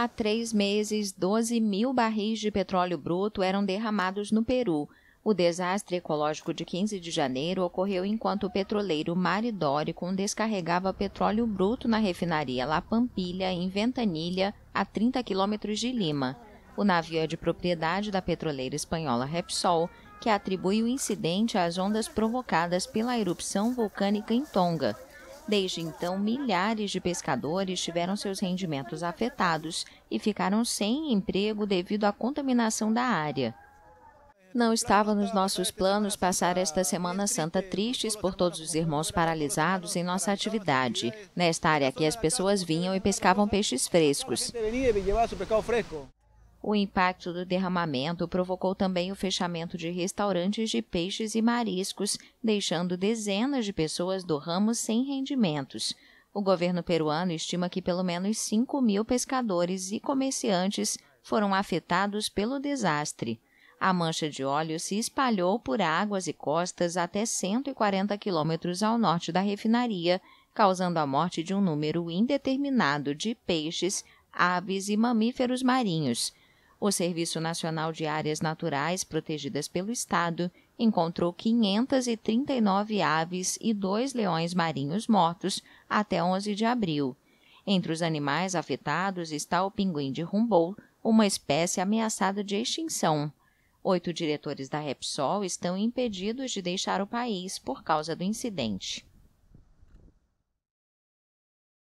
Há 3 meses, 12.000 barris de petróleo bruto eram derramados no Peru. O desastre ecológico de 15 de janeiro ocorreu enquanto o petroleiro Mare Doricon descarregava petróleo bruto na refinaria La Pampilla, em Ventanilla, a 30 quilômetros de Lima. O navio é de propriedade da petroleira espanhola Repsol, que atribui o incidente às ondas provocadas pela erupção vulcânica em Tonga. Desde então, milhares de pescadores tiveram seus rendimentos afetados e ficaram sem emprego devido à contaminação da área. Não estava nos nossos planos passar esta Semana Santa tristes por todos os irmãos paralisados em nossa atividade. Nesta área aqui, as pessoas vinham e pescavam peixes frescos. O impacto do derramamento provocou também o fechamento de restaurantes de peixes e mariscos, deixando dezenas de pessoas do ramo sem rendimentos. O governo peruano estima que pelo menos 5.000 pescadores e comerciantes foram afetados pelo desastre. A mancha de óleo se espalhou por águas e costas até 140 quilômetros ao norte da refinaria, causando a morte de um número indeterminado de peixes, aves e mamíferos marinhos. O Serviço Nacional de Áreas Naturais protegidas pelo Estado encontrou 539 aves e 2 leões marinhos mortos até 11 de abril. Entre os animais afetados está o pinguim de Humboldt, uma espécie ameaçada de extinção. 8 diretores da Repsol estão impedidos de deixar o país por causa do incidente.